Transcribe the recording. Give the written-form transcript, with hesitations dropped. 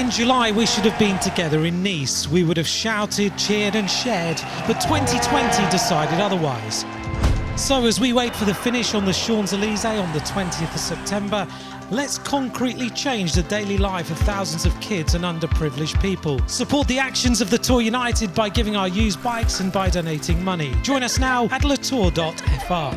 In July, we should have been together in Nice. We would have shouted, cheered and shared, but 2020 decided otherwise. So as we wait for the finish on the Champs-Elysées on the 20th of September, let's concretely change the daily life of thousands of kids and underprivileged people. Support the actions of the Tour United by giving our used bikes and by donating money. Join us now at latour.fr.